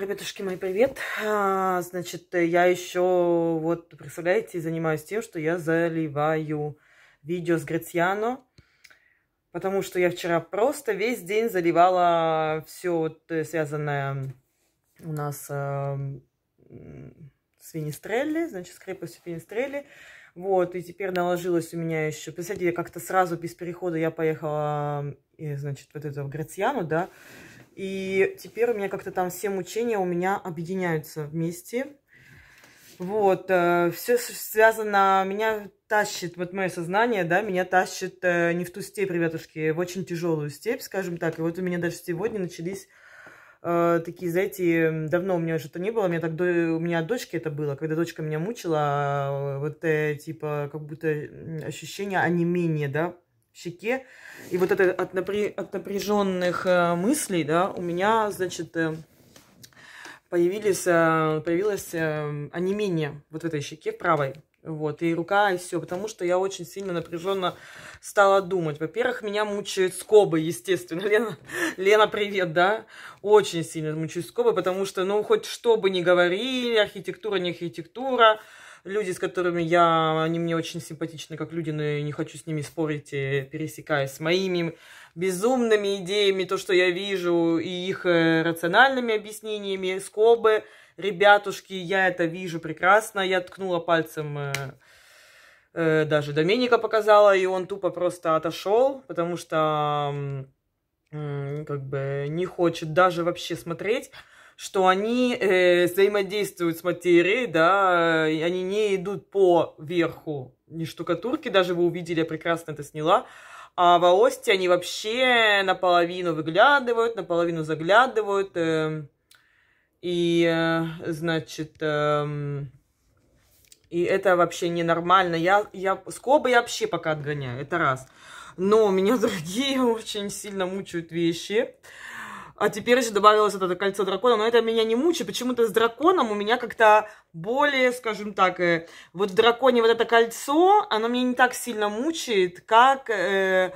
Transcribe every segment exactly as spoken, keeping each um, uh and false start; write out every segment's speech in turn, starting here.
Ребятушки мои, привет! Значит, я еще, вот, представляете, занимаюсь тем, что я заливаю видео с Грациано, потому что я вчера просто весь день заливала все вот, связанное у нас э, с Винестрелли, значит, с крепостью Винестрелли. Вот, и теперь наложилось у меня еще... Представляете, я как-то сразу без перехода я поехала, и, значит, вот это в Грациано, да, и теперь у меня как-то там все мучения у меня объединяются вместе. Вот, э, все связано, меня тащит, вот мое сознание, да, меня тащит э, не в ту степь, ребятушки, в очень тяжелую степь, скажем так. И вот у меня даже сегодня начались э, такие, знаете, давно у меня уже это не было, у меня, так, до, у меня от дочки это было, когда дочка меня мучила, вот э, типа как будто ощущение онемения, да, щеке. И вот это от, напря... от напряженных э, мыслей, да, у меня, значит, э, появились, э, появилось э, онемение вот в этой щеке правой. Вот, и рука, и все, потому что я очень сильно напряженно стала думать. Во-первых, меня мучают скобы, естественно. Лена, Лена, привет, да? Очень сильно мучают скобы, потому что, ну, хоть что бы ни говорили, архитектура, не архитектура. Люди, с которыми я, они мне очень симпатичны, как люди, но я не хочу с ними спорить, пересекаясь с моими безумными идеями, то, что я вижу, и их рациональными объяснениями, скобы. Ребятушки, я это вижу прекрасно, я ткнула пальцем, э, э, даже Доминика показала, и он тупо просто отошел, потому что э, как бы не хочет даже вообще смотреть, что они э, взаимодействуют с материей, да, и они не идут по верху ни штукатурки, даже вы увидели, я прекрасно это сняла, а в Аосте они вообще наполовину выглядывают, наполовину заглядывают, э, и, значит, э, и это вообще ненормально, я, я, скобы я вообще пока отгоняю, это раз, но меня другие очень сильно мучают вещи. А теперь еще добавилось вот это кольцо дракона, но это меня не мучает. Почему-то с драконом у меня как-то более, скажем так, э, вот в драконе вот это кольцо, оно меня не так сильно мучает, как э,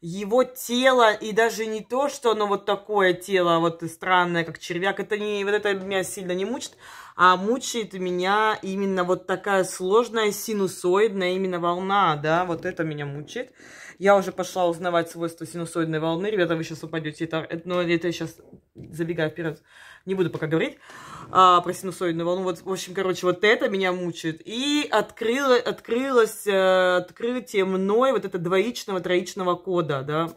его тело, и даже не то, что оно вот такое тело, вот странное, как червяк, это не, вот это меня сильно не мучит, а мучает меня именно вот такая сложная синусоидная именно волна, да, вот это меня мучает. Я уже пошла узнавать свойства синусоидной волны. Ребята, вы сейчас упадете. Это, но это я сейчас забегаю вперед. Не буду пока говорить а, про синусоидную волну. Вот, в общем, короче, вот это меня мучает. И открыло, открылось открытие мной вот это двоичного, троичного кода, да.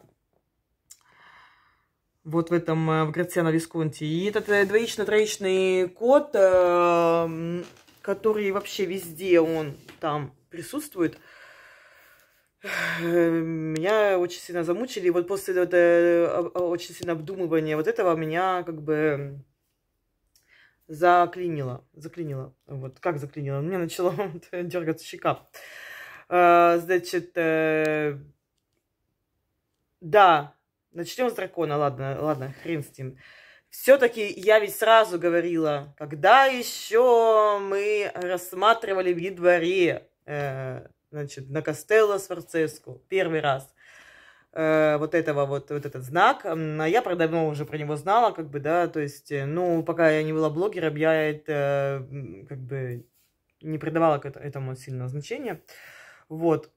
Вот в этом, в Грациано-Висконти. И этот двоично-троичный код, который вообще везде он там присутствует, меня очень сильно замучили, и вот после этого очень сильно обдумывания вот этого меня как бы заклинило, заклинило, вот как заклинило, мне начало дергаться щека, значит, да, начнем с дракона, ладно, ладно, хрен с ним. Все-таки я ведь сразу говорила, когда еще мы рассматривали во дворе, значит, на Кастелло Сфорцеско первый раз э, вот этого вот, вот этот знак. А я про давно уже про него знала, как бы, да, то есть, ну, пока я не была блогером, я это, как бы, не придавала к этому сильного значения. Вот.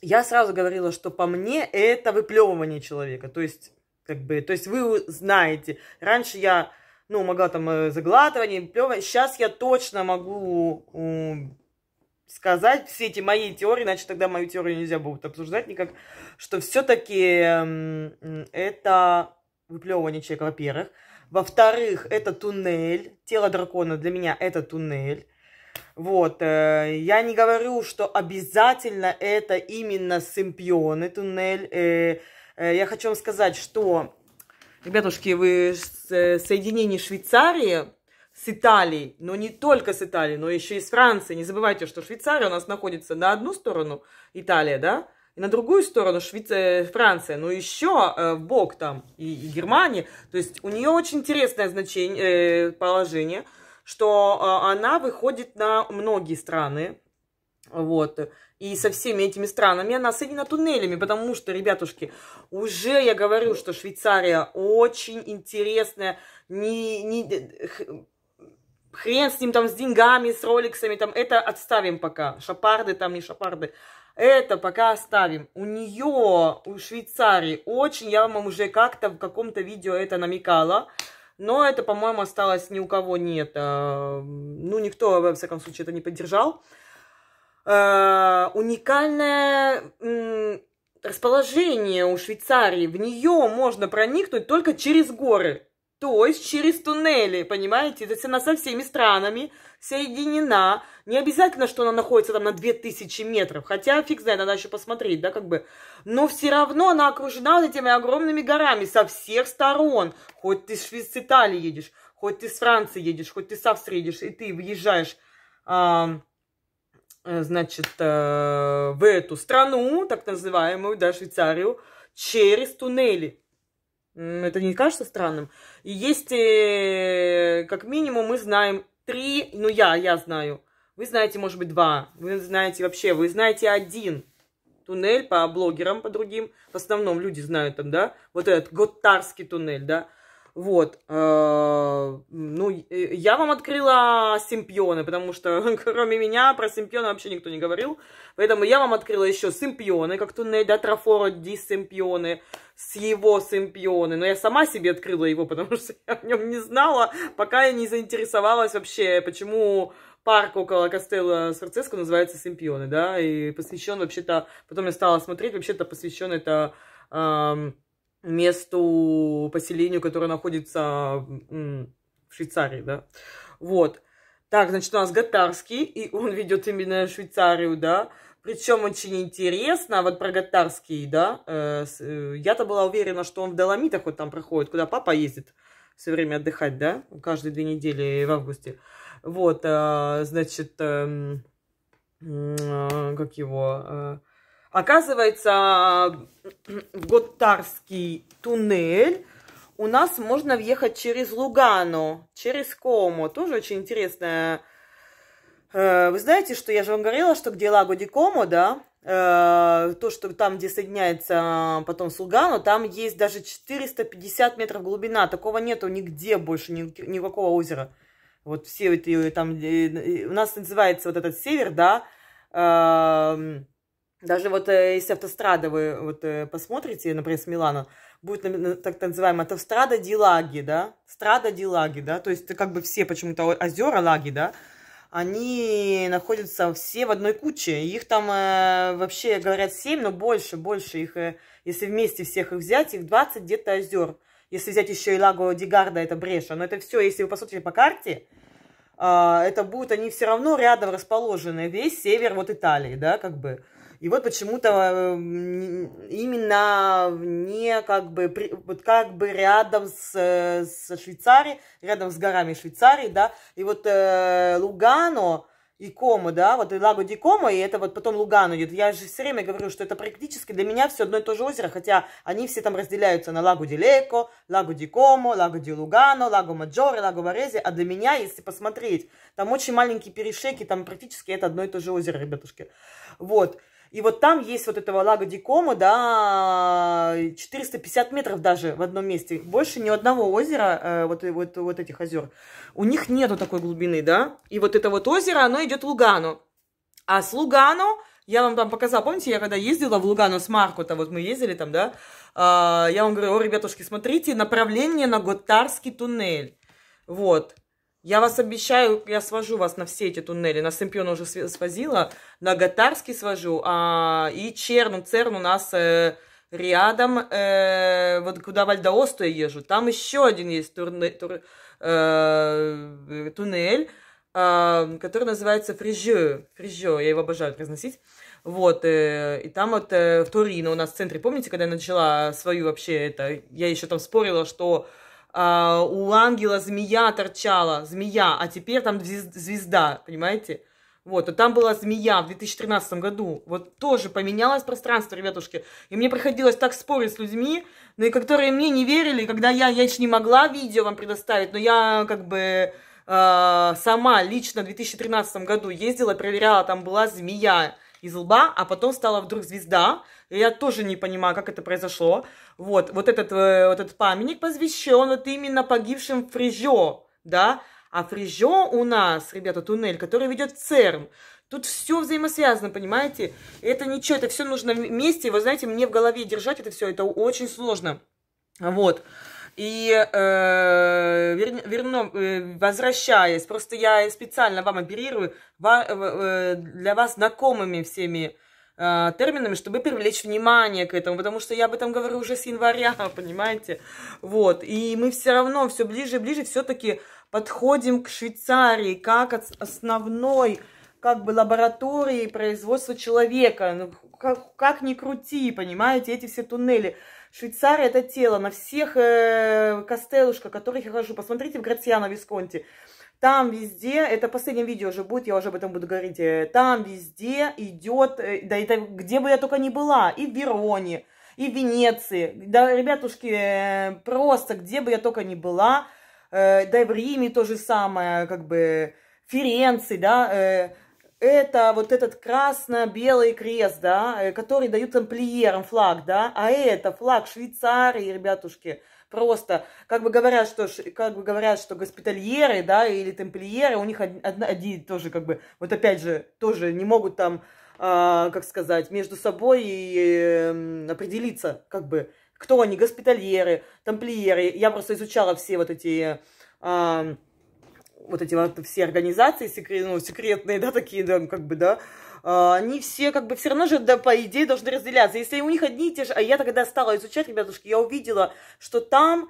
Я сразу говорила, что по мне это выплевывание человека, то есть, как бы, то есть вы знаете, раньше я, ну, могла там заглатывание, выплевывание, сейчас я точно могу... сказать все эти мои теории, иначе тогда мою теорию нельзя будет обсуждать никак, что все-таки это выплевывание человека, во-первых. Во-вторых, это туннель. Тело дракона для меня это туннель. Вот. Я не говорю, что обязательно это именно Семпионе туннель. Я хочу вам сказать, что, ребятушки, вы соединение Швейцарии с Италией, но не только с Италией, но еще и с Францией. Не забывайте, что Швейцария у нас находится на одну сторону, Италия, да, и на другую сторону Швейцария, Франция, но еще э, в бок там и, и Германия. То есть у нее очень интересное значение, э, положение, что э, она выходит на многие страны, Вот. И со всеми этими странами она соединена туннелями, потому что, ребятушки, уже я говорю, что Швейцария очень интересная, не, не, хрен с ним там, с деньгами, с роликсами, там, это отставим пока, шапарды там, не шапарды, это пока оставим. У нее, у Швейцарии очень, я вам уже как-то в каком-то видео это намекала, но это, по-моему, осталось ни у кого нет, ну, никто, во всяком случае, это не поддержал. Uh, уникальное м, расположение у Швейцарии. В нее можно проникнуть только через горы, то есть через туннели, понимаете? То есть она со всеми странами соединена. Не обязательно, что она находится там на две тысячи метров, хотя фиг знает, надо еще посмотреть, да, как бы. Но все равно она окружена вот этими огромными горами со всех сторон. Хоть ты из Италии едешь, хоть ты из Франции едешь, хоть ты с Австрии едешь, и ты въезжаешь... Uh, значит, в эту страну, так называемую, да, Швейцарию, через туннели. Это не кажется странным? И есть, как минимум, мы знаем три, ну я, я знаю, вы знаете, может быть, два, вы знаете вообще, вы знаете один туннель по блогерам, по другим, в основном люди знают там, да, вот этот Готардский туннель, да. Вот, ну, я вам открыла Семпионе, потому что кроме меня про Семпионе вообще никто не говорил, поэтому я вам открыла еще Семпионе, как туннель, да, Трафоро ди Семпионе, с его Семпионе, но я сама себе открыла его, потому что я о нем не знала, пока я не заинтересовалась вообще, почему парк около Кастелло Сфорцеско называется Семпионе, да, и посвящен вообще-то, потом я стала смотреть, вообще-то посвящен это... Эм, месту, поселению, которое находится в Швейцарии, да, вот. Так, значит, у нас Готардский, и он ведет именно Швейцарию, да, причем очень интересно, вот про Готардский, да, э, э, я-то была уверена, что он в Доломитах вот там проходит, куда папа ездит все время отдыхать, да, каждые две недели в августе, вот, э, значит, э, э, как его... Э, Оказывается, в Готардский туннель у нас можно въехать через Лугано, через Комо. Тоже очень интересное. Вы знаете, что я же вам говорила, что где Лаго ди Комо, да, то, что там, где соединяется потом с Лугано, там есть даже четыреста пятьдесят метров глубина. Такого нету нигде больше, ни у какого озера. Вот все эти там... У нас называется вот этот север, да, даже вот если автострада вы вот посмотрите, например, с Милана, будет так называемая автострада ди Лаги, да, страда ди Лаги, да, то есть как бы все почему-то озера Лаги, да, они находятся все в одной куче, их там вообще говорят семь, но больше, больше их, если вместе всех их взять, их двадцать где-то озер, если взять еще и Лаго ди Гарда, это Бреша, но это все, если вы посмотрите по карте, это будут они все равно рядом расположены, весь север вот Италии, да, как бы. И вот почему-то именно не как бы, вот как бы рядом с, с Швейцарией, рядом с горами Швейцарии, да, и вот э, Лугано и Комо, да, вот и Лаго ди Комо, и это вот потом Лугано идет. Я же все время говорю, что это практически для меня все одно и то же озеро, хотя они все там разделяются на Лаго ди Леко, Лаго ди Комо, Лаго ди Лугано, Лаго Маджоре, Лаго Варезе, а для меня, если посмотреть, там очень маленькие перешейки, там практически это одно и то же озеро, ребятушки, вот. И вот там есть вот этого Лаго ди Комо, да, четыреста пятьдесят метров даже в одном месте. Больше ни одного озера, вот, вот, вот этих озер, у них нету такой глубины, да. И вот это вот озеро, оно идет в Лугано. А с Лугано, я вам там показала, помните, я когда ездила в Лугано с Марко, там вот мы ездили там, да, я вам говорю, о, ребятушки, смотрите, направление на Готардский туннель, вот. Я вас обещаю, я свожу вас на все эти туннели. На Семпионе уже свозила, на Готардский свожу, а, и Черну, Церн у нас э, рядом, э, вот куда Вальдоосту я езжу. Там еще один есть турне, тур, э, туннель, э, который называется Фрежё. Фрежё, я его обожаю произносить. Вот, э, и там вот э, в Торино у нас в центре, помните, когда я начала свою вообще это, я еще там спорила, что... Uh, у ангела змея торчала, змея, а теперь там звезда, понимаете? Вот, а там была змея в две тысячи тринадцатом году, вот тоже поменялось пространство, ребятушки, и мне приходилось так спорить с людьми, ну и которые мне не верили, когда я, я еще не могла видео вам предоставить, но я как бы э, сама лично в две тысячи тринадцатом году ездила, проверяла, там была змея из лба, а потом стала вдруг звезда. Я тоже не понимаю, как это произошло. Вот, вот этот, э, вот этот памятник посвящен вот именно погибшим Фрежё, да. А Фрежё у нас, ребята, туннель, который ведет в ЦЕРН. Тут все взаимосвязано, понимаете? Это ничего, это все нужно вместе. Вы знаете, мне в голове держать это все, это очень сложно. Вот. И э, вер, верно, э, возвращаясь, просто я специально вам оперирую ва, э, для вас знакомыми всеми э, терминами, чтобы привлечь внимание к этому, потому что я об этом говорю уже с января, понимаете? Вот. И мы все равно все ближе и ближе все-таки подходим к Швейцарии как основной как бы лаборатории производства человека. Ну, как, как ни крути, понимаете, эти все туннели. Швейцария – это тело. На всех э, кастеллушках, которых я хожу, посмотрите в Грациано-Висконти. Там везде, это в последнем видео уже будет, я уже об этом буду говорить, э, там везде идет, э, да это где бы я только не была, и в Вероне, и в Венеции. Да, ребятушки, э, просто где бы я только не была, э, да и в Риме то же самое, как бы, Ференции, да, э, это вот этот красно-белый крест, да, который дают тамплиерам флаг, да, а это флаг Швейцарии, ребятушки, просто, как бы говорят, что, как бы говорят, что госпитальеры, да, или тамплиеры, у них один тоже, как бы, вот опять же, тоже не могут там, а, как сказать, между собой и, э, определиться, как бы, кто они, госпитальеры, тамплиеры, я просто изучала все вот эти... А, вот эти вот все организации секрет, ну, секретные, да, такие, да, как бы, да, они все, как бы, все равно же, да, по идее, должны разделяться. Если у них одни и те же... А я тогда стала изучать, ребятушки, я увидела, что там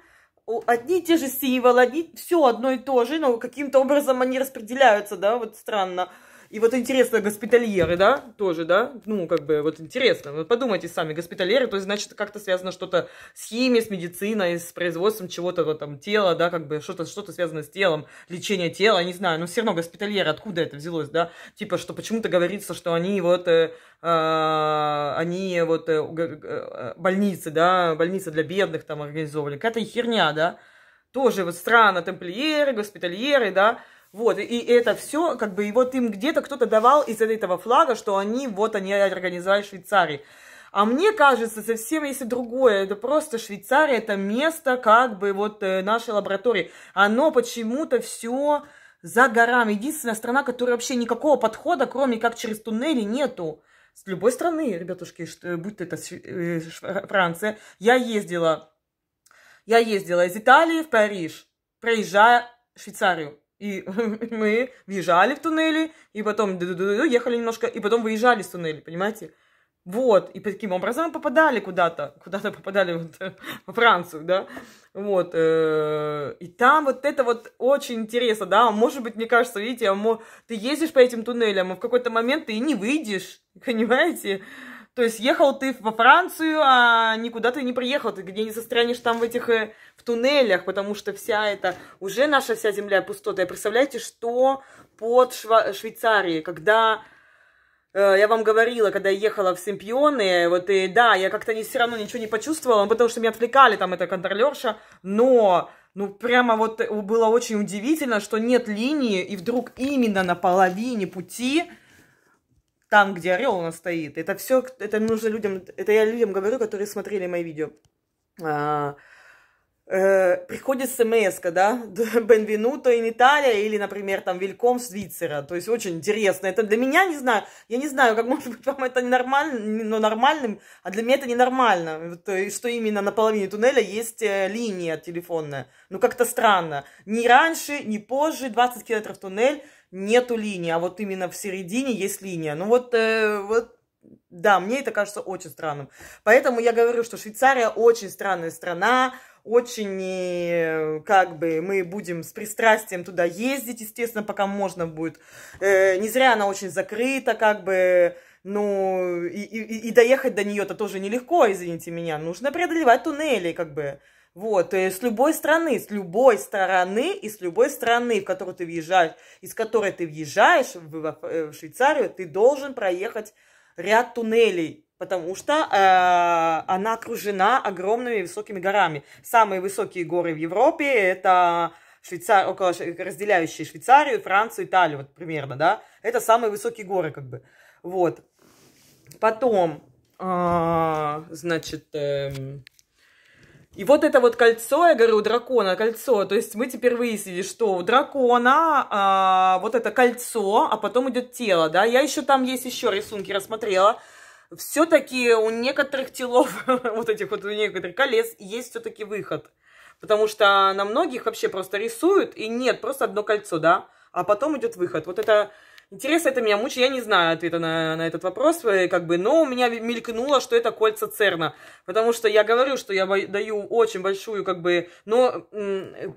одни и те же символы, одни... все одно и то же, но каким-то образом они распределяются, да, вот странно. И вот интересно, госпитальеры, да, тоже, да, ну, как бы, вот интересно. Вот подумайте сами, госпитальеры, то есть, значит, как-то связано что-то с химией, с медициной, с производством чего-то вот, там, тела, да, как бы, что-то что-то связано с телом, лечение тела, не знаю, но все равно госпитальеры, откуда это взялось, да, типа, что почему-то говорится, что они вот, э, э, они вот, э, э, больницы, да, больницы для бедных там организовывали, какая-то херня, да, тоже вот странно, тамплиеры, госпитальеры, да. Вот, и это все, как бы, и вот им где-то кто-то давал из этого флага, что они, вот они организовали Швейцарию. А мне кажется, совсем если другое, это просто Швейцария, это место, как бы, вот нашей лаборатории. Оно почему-то все за горами. Единственная страна, которая вообще никакого подхода, кроме как через туннели, нету. С любой страны, ребятушки, будь то это Франция. Я ездила, я ездила из Италии в Париж, проезжая Швейцарию. И мы въезжали в туннели, и потом ехали немножко, и потом выезжали из туннеля, понимаете? Вот, и таким образом попадали куда-то, куда-то попадали вот, во Францию, да? Вот, э, и там вот это вот очень интересно, да? Может быть, мне кажется, видите, ты ездишь по этим туннелям, а в какой-то момент ты и не выйдешь, понимаете? То есть ехал ты во Францию, а никуда ты не приехал, ты где не застрянешь там в этих в туннелях, потому что вся эта, уже наша вся земля пустота. И представляете, что под Шва- Швейцарией, когда, э, я вам говорила, когда я ехала в Семпионе, вот и да, я как-то не, все равно ничего не почувствовала, потому что меня отвлекали там эта контролерша, но... Ну, прямо вот было очень удивительно, что нет линии, и вдруг именно на половине пути... Там, где орел у нас стоит. Это все, это нужно людям, это я людям говорю, которые смотрели мои видео. А, э, приходит смс-ка, да, Бенвенуто ин Италия, или, например, там, Вельком Свицера. То есть, очень интересно. Это для меня, не знаю, я не знаю, как может быть вам это ненормально, но нормальным, а для меня это ненормально. Что именно на половине туннеля есть линия телефонная. Ну, как-то странно. Ни раньше, ни позже, двадцать километров туннель, нету линии, а вот именно в середине есть линия. Ну вот, э, вот, да, мне это кажется очень странным. Поэтому я говорю, что Швейцария очень странная страна, очень, как бы, мы будем с пристрастием туда ездить, естественно, пока можно будет. Э, не зря она очень закрыта, как бы, ну, и, и, и доехать до нее-то тоже нелегко, извините меня, нужно преодолевать туннели, как бы. Вот, с любой страны, с любой стороны и с любой страны, в которую ты въезжаешь, из которой ты въезжаешь в, в Швейцарию, ты должен проехать ряд туннелей, потому что э, она окружена огромными высокими горами. Самые высокие горы в Европе – это Швейцар... около... разделяющие Швейцарию, Францию, Италию, вот примерно, да. Это самые высокие горы, как бы. Вот. Потом, а, значит, эм... и вот это вот кольцо, я говорю, у дракона кольцо. То есть мы теперь выяснили, что у дракона а, вот это кольцо, а потом идет тело, да. Я еще там есть еще рисунки рассмотрела. Все-таки у некоторых телов, вот этих вот у некоторых колец, есть все-таки выход. Потому что на многих вообще просто рисуют, и нет, просто одно кольцо, да, а потом идет выход. Вот это, интересно, это меня мучает, я не знаю ответа на, на этот вопрос, как бы, но у меня мелькнуло, что это кольца Церна. Потому что я говорю, что я даю очень большую, как бы, но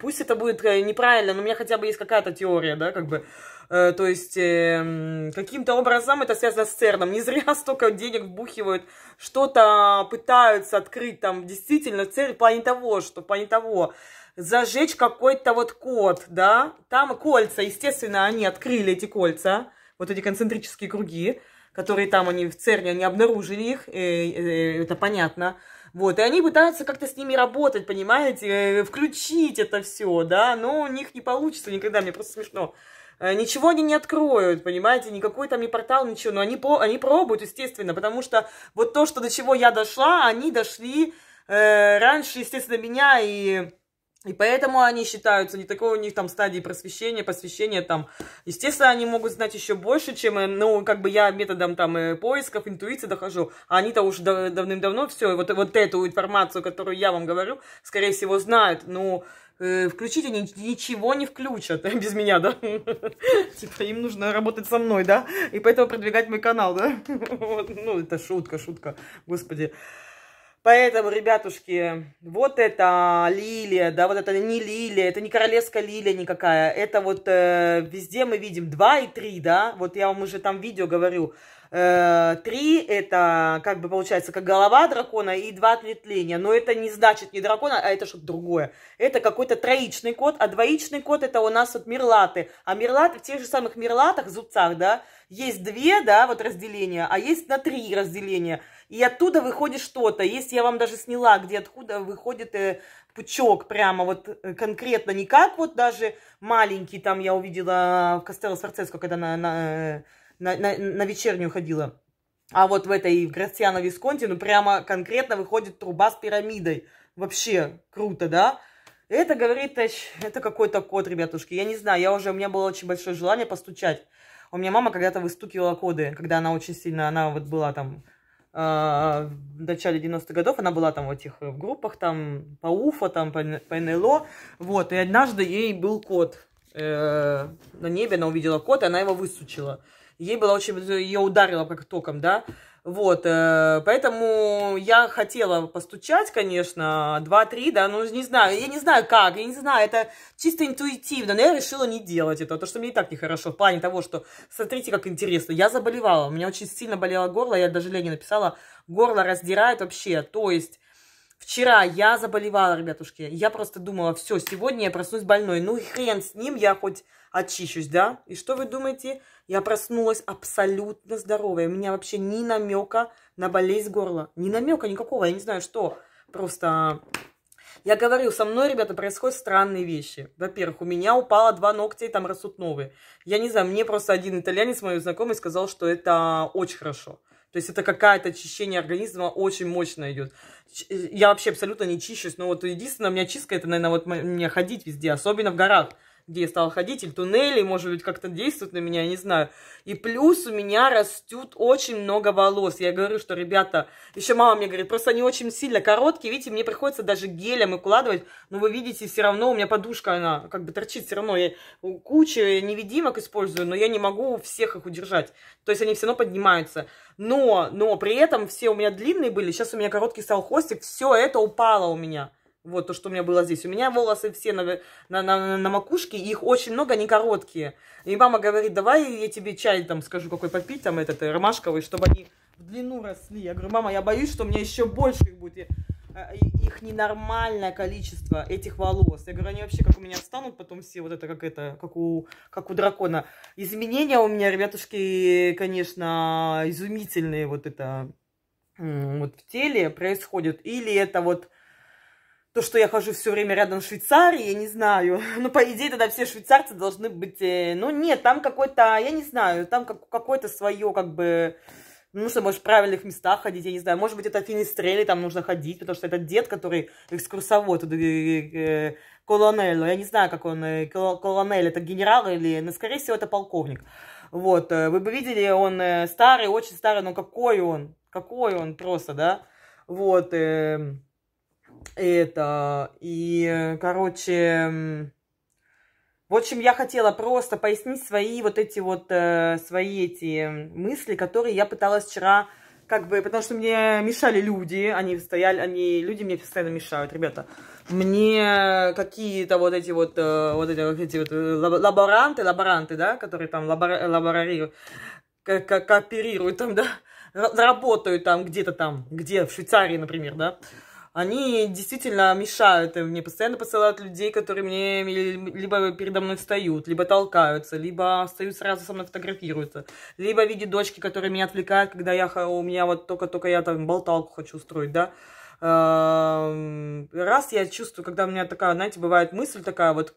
пусть это будет неправильно, но у меня хотя бы есть какая-то теория, да, как бы. То есть, каким-то образом это связано с ЦЕРНом. Не зря столько денег вбухивают. Что-то пытаются открыть там. Действительно, цель в плане того, что в плане того, зажечь какой-то вот код, да. Там кольца, естественно, они открыли эти кольца. Вот эти концентрические круги, которые там они в ЦЕРНе, они обнаружили их. Это понятно. Вот, и они пытаются как-то с ними работать, понимаете. Включить это все, да. Но у них не получится никогда, мне просто смешно. Ничего они не откроют, понимаете, никакой там не портал, ничего, но они, по, они пробуют, естественно, потому что вот то, что до чего я дошла, они дошли э, раньше, естественно, меня, и, и поэтому они считаются, не такой у них там стадии просвещения, посвящения там, естественно, они могут знать еще больше, чем, ну, как бы я методом там поисков, интуиции дохожу, а они-то уж давным-давно все, вот, вот эту информацию, которую я вам говорю, скорее всего, знают, но... Включить они ничего не включат без меня, да? Типа им нужно работать со мной, да? И поэтому продвигать мой канал, да? Ну, это шутка, шутка, господи. Поэтому, ребятушки, вот это лилия, да, вот это не лилия, это не королевская лилия никакая. Это вот везде мы видим два и три, да? Вот я вам уже там видео говорю. Три это, как бы получается, как голова дракона и два ответвления. Но это не значит не дракона, а это что-то другое. Это какой-то троичный код, а двоичный код это у нас вот мирлаты. А мирлаты, в тех же самых мирлатах, зубцах, да, есть две, да, вот разделения, а есть на три разделения. И оттуда выходит что-то. Если я вам даже сняла, где откуда выходит э, пучок, прямо вот э, конкретно, не как вот даже маленький, там я увидела в Кастелло Сфорцеско, когда на... на На, на, на вечернюю ходила. А вот в этой, в Грациано-Висконти, ну прямо конкретно выходит труба с пирамидой. Вообще круто, да? Это, говорит, это какой-то код, ребятушки. Я не знаю, я уже, у меня было очень большое желание постучать. У меня мама когда-то выстукивала коды, когда она очень сильно, она вот была там э, в начале девяностых годов, она была там в этих в группах, там по УФО, там по, по НЛО. Вот, и однажды ей был код. Э, на небе она увидела код, и она его высучила. Ей было очень... Ее ударило как током, да? Вот. Поэтому я хотела постучать, конечно, два-три, да? Ну, не знаю. Я не знаю, как. Я не знаю. Это чисто интуитивно. Но я решила не делать этого. Потому что мне и так нехорошо. В плане того, что... Смотрите, как интересно. Я заболевала. У меня очень сильно болело горло. Я даже Лене написала. Горло раздирает вообще. То есть... Вчера я заболевала, ребятушки. Я просто думала, все, сегодня я проснусь больной. Ну и хрен с ним, я хоть очищусь, да? И что вы думаете? Я проснулась абсолютно здоровая. У меня вообще ни намека на болезнь горла. Ни намека никакого, я не знаю что. Просто... Я говорю, со мной, ребята, происходят странные вещи. Во-первых, у меня упало два ногтя и там растут новые. Я не знаю, мне просто один итальянец, мой знакомый, сказал, что это очень хорошо. То есть это какое-то очищение организма очень мощно идет. Я вообще абсолютно не чищусь. Но вот единственное, у меня чистка, это, наверное, вот мне ходить везде. Особенно в горах, где я стала ходить. Или туннели, может быть, как-то действуют на меня, я не знаю. И плюс у меня растет очень много волос. Я говорю, что, ребята, еще мама мне говорит, просто они очень сильно короткие. Видите, мне приходится даже гелем укладывать. Но вы видите, все равно у меня подушка, она как бы торчит все равно. Я кучу невидимок использую, но я не могу всех их удержать. То есть они все равно поднимаются. Но, но при этом все у меня длинные были, сейчас у меня короткий стал хвостик, все это упало у меня. Вот то, что у меня было здесь. У меня волосы все на, на, на, на макушке, их очень много, они короткие. И мама говорит, давай я тебе чай там скажу, какой попить, там этот ромашковый, чтобы они в длину росли. Я говорю, мама, я боюсь, что у меня еще больше их будет. Их ненормальное количество, этих волос. Я говорю, они вообще как у меня встанут потом все, вот это как это, как у, как у дракона. Изменения у меня, ребятушки, конечно, изумительные вот это вот в теле происходят. Или это вот то, что я хожу все время рядом с Швейцарией, я не знаю. Ну, по идее, тогда все швейцарцы должны быть... Ну, нет, там какой-то, я не знаю, там как, какое-то свое, как бы... Ну, что, может, в правильных местах ходить, я не знаю. Может быть, это Фенестрелле, там нужно ходить, потому что это дед, который экскурсовод, колонель, я не знаю, как он, колонель, это генерал или, ну, скорее всего, это полковник. Вот, вы бы видели, он старый, очень старый, но какой он, какой он просто, да, вот, это, и, короче... В общем, я хотела просто пояснить свои вот эти вот, э, свои эти мысли, которые я пыталась вчера, как бы, потому что мне мешали люди, они стояли, они, люди мне постоянно мешают, ребята. Мне какие-то вот эти вот, э, вот эти вот, эти вот лаборанты, лаборанты, да, которые там лабора, лабора, кооперируют там, да, работают там где-то там, где в Швейцарии, например, да. Они действительно мешают, мне постоянно посылают людей, которые мне либо передо мной встают, либо толкаются, либо встают сразу со мной фотографируются, либо в виде дочки, которая меня отвлекает, когда я, у меня вот только-только я там болталку хочу устроить, да. Раз я чувствую, когда у меня такая, знаете, бывает мысль такая, вот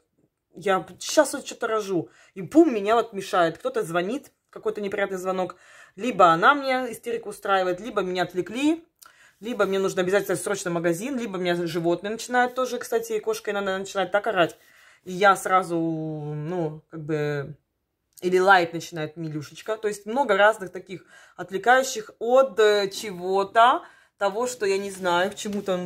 я сейчас вот что-то рожу, и бум, меня вот мешает, кто-то звонит, какой-то неприятный звонок, либо она мне истерику устраивает, либо меня отвлекли, либо мне нужно обязательно срочно в магазин, либо меня животные начинают тоже, кстати, кошка иногда начинает так орать. И я сразу, ну, как бы, или лает начинает Милюшечка. То есть много разных таких отвлекающих от чего-то, того, что я не знаю, к чему-то.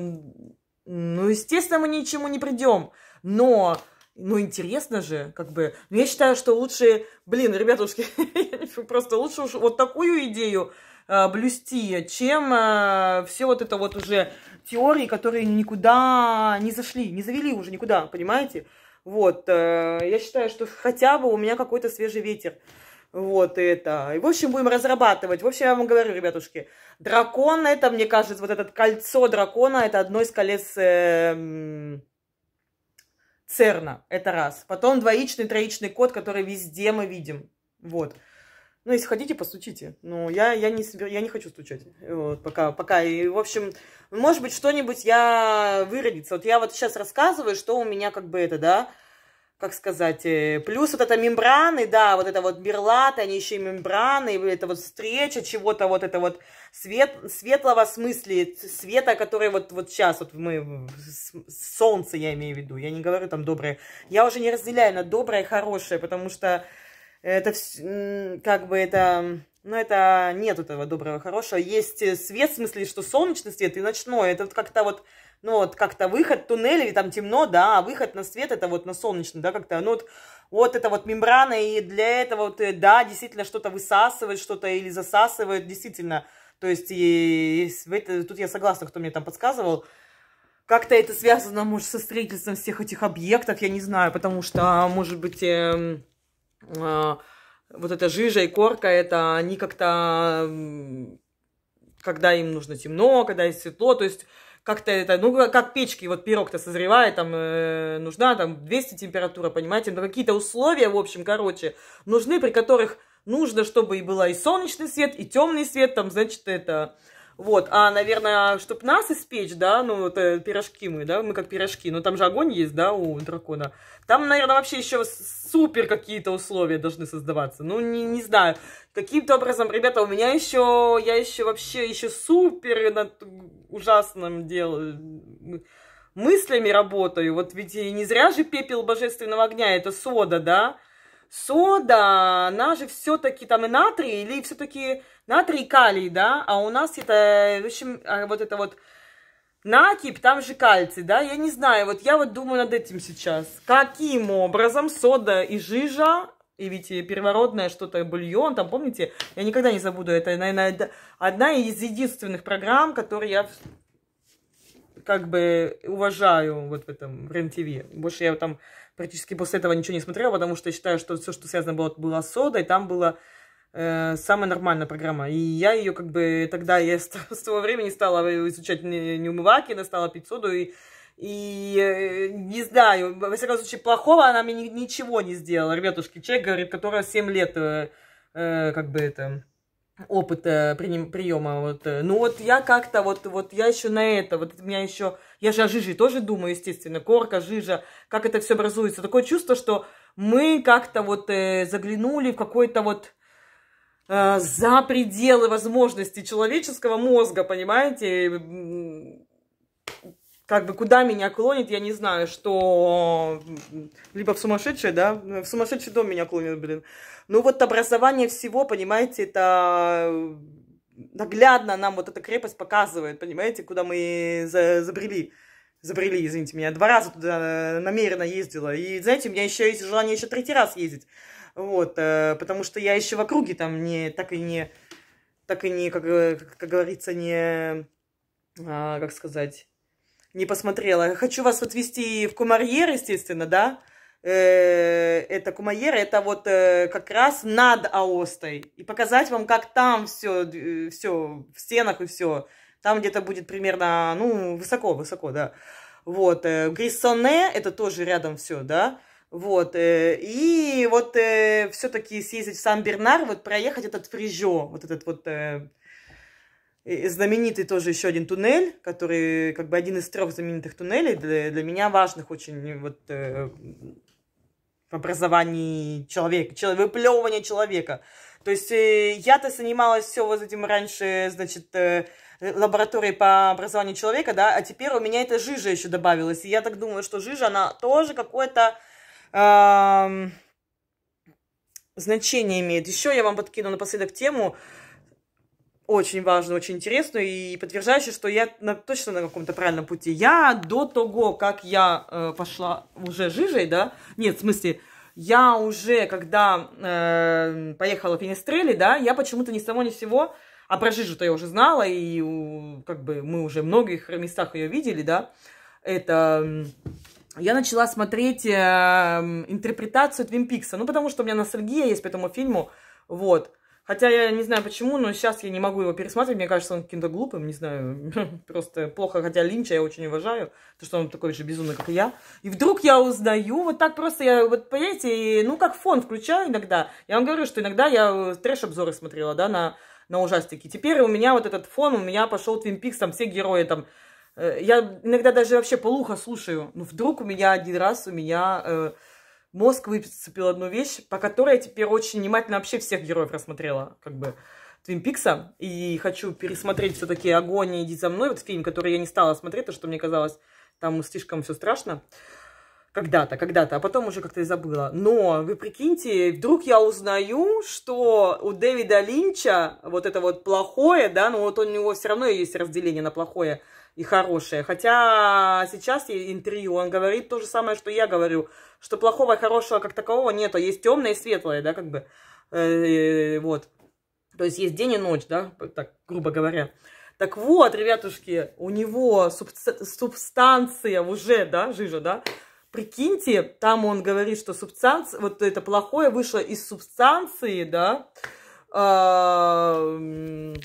Ну, естественно, мы ничему не придем, но... Ну, интересно же, как бы. Но я считаю, что лучше, блин, ребятушки, просто лучше уж вот такую идею э, блюсти, чем э, все вот это вот уже теории, которые никуда не зашли, не завели уже никуда, понимаете? Вот, э, я считаю, что хотя бы у меня какой-то свежий ветер. Вот это. И, в общем, будем разрабатывать. В общем, я вам говорю, ребятушки, дракон, это, мне кажется, вот это кольцо дракона, это одно из колец... Э, ЦЕРНа, это раз. Потом двоичный, троичный код, который везде мы видим. Вот. Ну, если хотите, постучите. Ну, я, я, не, собер... я не хочу стучать. Вот, пока, пока. И, в общем, может быть, что-нибудь я выродится. Вот я вот сейчас рассказываю, что у меня как бы это, да, как сказать, плюс вот это мембраны, да, вот это вот берлаты, они еще и мембраны, это вот встреча чего-то, вот это вот свет, светлого смысле, света, который вот, вот сейчас, вот мы, солнце я имею в виду, я не говорю там доброе, я уже не разделяю на доброе и хорошее, потому что это как бы это, ну это нет этого доброго и хорошего, есть свет в смысле, что солнечный свет и ночной, это вот как-то вот, ну, вот как-то выход в туннель, или там темно, да, а выход на свет, это вот на солнечный, да, как-то, ну, вот, вот это вот мембрана, и для этого, вот, да, действительно что-то высасывает, что-то или засасывает, действительно, то есть, и, и, это, тут я согласна, кто мне там подсказывал, как-то это связано, может, со строительством всех этих объектов, я не знаю, потому что, может быть, э, э, вот эта жижа и корка, это они как-то, когда им нужно темно, когда есть светло, то есть, как-то это, ну, как печки, вот пирог-то созревает, там, э, нужна, там, двести температура, понимаете, но какие-то условия, в общем, короче, нужны, при которых нужно, чтобы и было и солнечный свет, и темный свет, там, значит, это, вот, а, наверное, чтобы нас испечь, да, ну, это пирожки мы, да, мы как пирожки, но там же огонь есть, да, у дракона, там, наверное, вообще еще супер какие-то условия должны создаваться, ну, не, не знаю, каким-то образом, ребята, у меня еще, я еще вообще, еще супер над ужасным делом, мыслями работаю, вот ведь не зря же пепел божественного огня, это сода, да, сода, она же все-таки там и натрий, или все-таки натрий и калий, да, а у нас это, в общем, вот это вот накипь, там же кальций, да, я не знаю, вот я вот думаю над этим сейчас, каким образом сода и жижа, и ведь первородное что-то, бульон, там, помните, я никогда не забуду, это, наверное, одна из единственных программ, которые я как бы уважаю вот в этом в РЕН-ТВ. Больше я там практически после этого ничего не смотрела, потому что я считаю, что все, что связано было, было с содой, там была э, самая нормальная программа. И я ее как бы тогда, я с того времени стала изучать неумываки, она стала пить соду, и, и э, не знаю, во всяком случае, плохого она мне ничего не сделала. Ребятушки, человек, говорит, которая семь лет э, э, как бы это... опыт приема. Вот. Ну вот я как-то, вот, вот я еще на это, вот у меня еще, я же о жиже тоже думаю, естественно, корка, жижа, как это все образуется. Такое чувство, что мы как-то вот э, заглянули в какой-то вот э, за пределы возможностей человеческого мозга, понимаете? Как бы куда меня клонит, я не знаю, что... Либо в сумасшедший, да? В сумасшедший дом меня клонит, блин. Ну вот образование всего, понимаете, это... Наглядно нам вот эта крепость показывает, понимаете, куда мы забрели. Забрели, извините меня. Два раза туда намеренно ездила. И, знаете, у меня еще есть желание еще третий раз ездить. Вот, потому что я еще в округе там не... Так и не... Так и не, как, как говорится, не... А, как сказать... Не посмотрела. Хочу вас отвезти в Кумарьер, естественно, да? Это Кумарьер, это вот как раз над Аостой. И показать вам, как там все, все в стенах и все. Там где-то будет примерно, ну, высоко, высоко, да. Вот. Грисоне, это тоже рядом все, да? Вот. И вот все-таки съездить в Сан-Бернар, вот проехать этот Фрежё, вот этот вот... Знаменитый тоже еще один туннель, который как бы один из трех знаменитых туннелей для, для меня важных очень вот, э, в образовании человека, челов... выплевывания человека. То есть э, я-то занималась все вот этим раньше, значит, э, лабораторией по образованию человека, да, а теперь у меня эта жижа еще добавилась. И я так думаю, что жижа, она тоже какое-то... Э, значение имеет. Еще я вам подкину напоследок тему... Очень важно, очень интересно и подтверждающее, что я на, точно на каком-то правильном пути. Я до того, как я э, пошла уже жижей, да, нет, в смысле, я уже, когда э, поехала в Винестрелли, да, я почему-то ни с того ни с сего, а про жижу-то я уже знала, и как бы мы уже в многих местах ее видели, да, это... Я начала смотреть э, интерпретацию Твин Пикса, ну, потому что у меня ностальгия есть по этому фильму, вот. Хотя я не знаю почему, но сейчас я не могу его пересматривать. Мне кажется, он каким-то глупым, не знаю, просто плохо. Хотя Линча я очень уважаю, потому что он такой же безумный, как и я. И вдруг я узнаю, вот так просто я, вот понимаете, ну как фон включаю иногда. Я вам говорю, что иногда я трэш-обзоры смотрела, да, на, на ужастики. Теперь у меня вот этот фон, у меня пошел Твин Пикс, там все герои там. Я иногда даже вообще полухо слушаю. Ну вдруг у меня один раз, у меня... Мозг выцепил одну вещь, по которой я теперь очень внимательно вообще всех героев рассмотрела, как бы, Твин Пикса. И хочу пересмотреть все-таки «Огонь и Иди за мной», вот фильм, который я не стала смотреть, потому что мне казалось, там слишком все страшно. Когда-то, когда-то, а потом уже как-то и забыла. Но, вы прикиньте, вдруг я узнаю, что у Дэвида Линча вот это вот плохое, да, но вот у него все равно есть разделение на плохое и хорошее. Хотя сейчас интервью, он говорит то же самое, что я говорю, что плохого и хорошего как такового нету, есть темное и светлое, да, как бы, э-э-э, вот. То есть есть день и ночь, да, так, грубо говоря. Так вот, ребятушки, у него суб- субстанция уже, да, жижа, да, прикиньте, там он говорит, что субстанция, вот это плохое вышло из субстанции, да, э-э-э,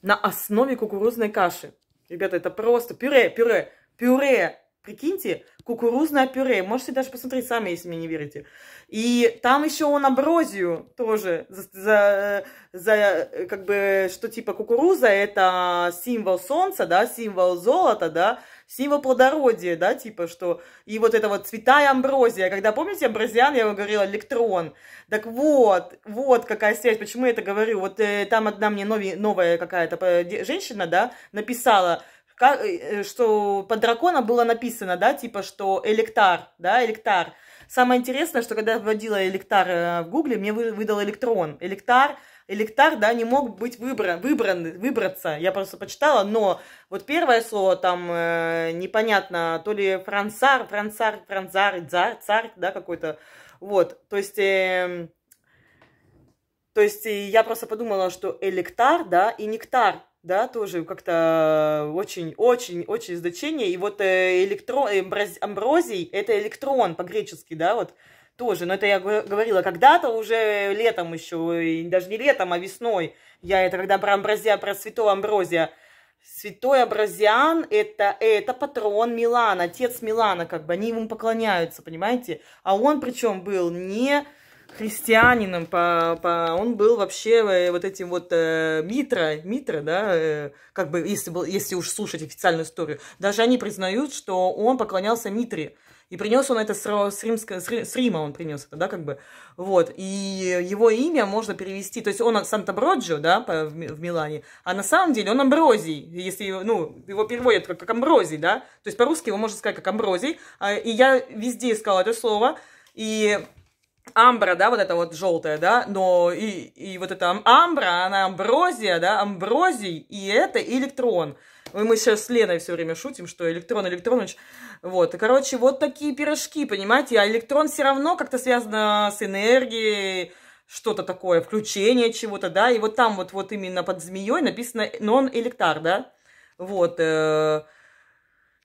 на основе кукурузной каши. Ребята, это просто пюре, пюре, пюре. Прикиньте, кукурузное пюре. Можете даже посмотреть сами, если мне не верите. И там еще он амброзию тоже, за, за, за, как бы, что типа кукуруза это символ солнца, да, символ золота, да, символ плодородия, да, типа что. И вот это вот святая амброзия. Когда, помните, амброзиан, я вам говорила, электрон. Так вот, вот какая связь, почему я это говорю. Вот э, там одна мне нови, новая какая-то женщина, да, написала, что под дракона было написано, да, типа, что электар, да, электар. Самое интересное, что когда я вводила электар в гугле, мне выдал электрон. Электар, электар, да, не мог быть выбран, выбран, выбраться, я просто почитала, но вот первое слово там э, непонятно, то ли франсар, франсар, франзар, царь, царь, да, какой-то, вот, то есть... Э, то есть я просто подумала, что электар, да, и нектар, да, тоже как-то очень-очень-очень значение. И вот электрон, амброзий, это электрон по-гречески, да, вот тоже. Но это я говорила когда-то уже летом еще, и даже не летом, а весной. Я это когда про амброзия, про святого амброзия. Святой Амвросий это, это патрон Милана, отец Милана, как бы, они ему поклоняются, понимаете? А он причем был не... христианином, по, по... он был вообще вот этим вот э, Митра, Митра, да, э, как бы, если, был, если уж слушать официальную историю, даже они признают, что он поклонялся Митре, и принес он это с, с, римска, с Рима, он принес это, да, как бы, вот, и его имя можно перевести, то есть он Сантаброджио, да, по, в, в Милане, а на самом деле он Амброзий, если, ну, его переводят как, как Амброзий, да, то есть по-русски его можно сказать как Амброзий, а, и я везде искала это слово, и... Амбра, да, вот эта вот желтая, да, но и, и вот эта амбра, она амброзия, да, амброзий, и это электрон. Мы сейчас с Леной все время шутим, что электрон, электроныч, вот, и, короче, вот такие пирожки, понимаете, а электрон все равно как-то связано с энергией, что-то такое, включение чего-то, да, и вот там вот, вот именно под змеей написано нон-электар, да, вот, э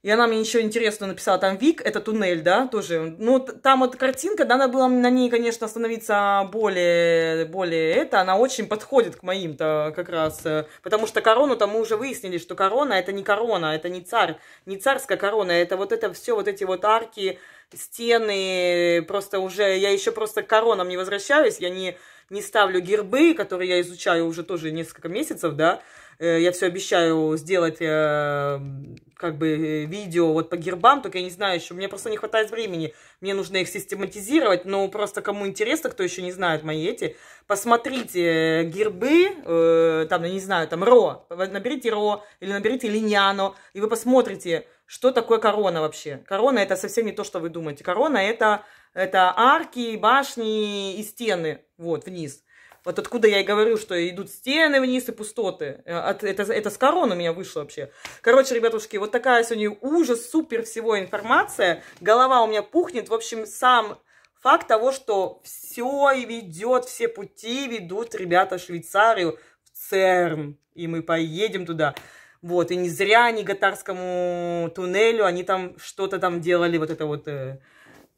и она мне еще интересно написала, там Вик, это туннель, да, тоже. Ну, там вот картинка, да, надо было на ней, конечно, остановиться более, более это, она очень подходит к моим-то как раз, потому что корону-то мы уже выяснили, что корона, это не корона, это не царь, не царская корона, это вот это все, вот эти вот арки, стены, просто уже, я еще просто к коронам не возвращаюсь, я не, не ставлю гербы, которые я изучаю уже тоже несколько месяцев, да. Я все обещаю сделать как бы видео вот по гербам, только я не знаю еще, мне просто не хватает времени, мне нужно их систематизировать, но просто кому интересно, кто еще не знает мои эти, посмотрите гербы, там, я не знаю, там Ро, наберите Ро или наберите Линьяно, и вы посмотрите, что такое корона вообще. Корона это совсем не то, что вы думаете, корона это, это арки, башни и стены, вот, вниз. Вот откуда я и говорю, что идут стены вниз и пустоты. От, это, это с корон у меня вышло вообще. Короче, ребятушки, вот такая сегодня ужас, супер всего информация. Голова у меня пухнет. В общем, сам факт того, что все и ведет, все пути ведут, ребята, в Швейцарию, в ЦЕРН. И мы поедем туда. Вот, и не зря они Готардскому туннелю, они там что-то там делали, вот это вот э,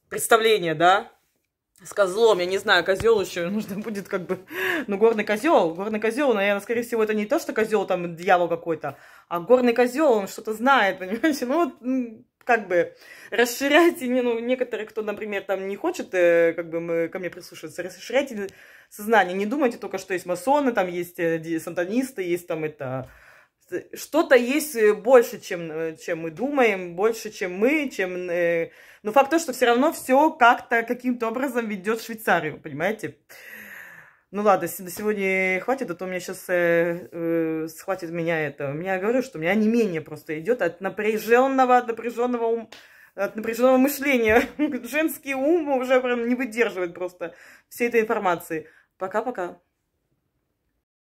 представление, да? С козлом, я не знаю, козел еще нужно будет как бы, ну, горный козел, горный козел, наверное, скорее всего, это не то, что козел, там, дьявол какой-то, а горный козел, он что-то знает, понимаете, ну, вот, как бы, расширяйте, ну, некоторые, кто, например, там, не хочет, как бы, мы, ко мне прислушиваться, расширяйте сознание, не думайте только, что есть масоны, там, есть сантанисты, есть там, это, что-то есть больше, чем, чем мы думаем, больше, чем мы, чем... Но факт то, что все равно все как-то каким-то образом ведет Швейцарию, понимаете? Ну ладно, на сегодня хватит, а то у меня сейчас э, э, схватит меня это. Я говорю, что у меня онемение просто идет от напряженного, от напряженного ум, от напряженного мышления. Женский ум уже прям не выдерживает просто всей этой информации. Пока-пока.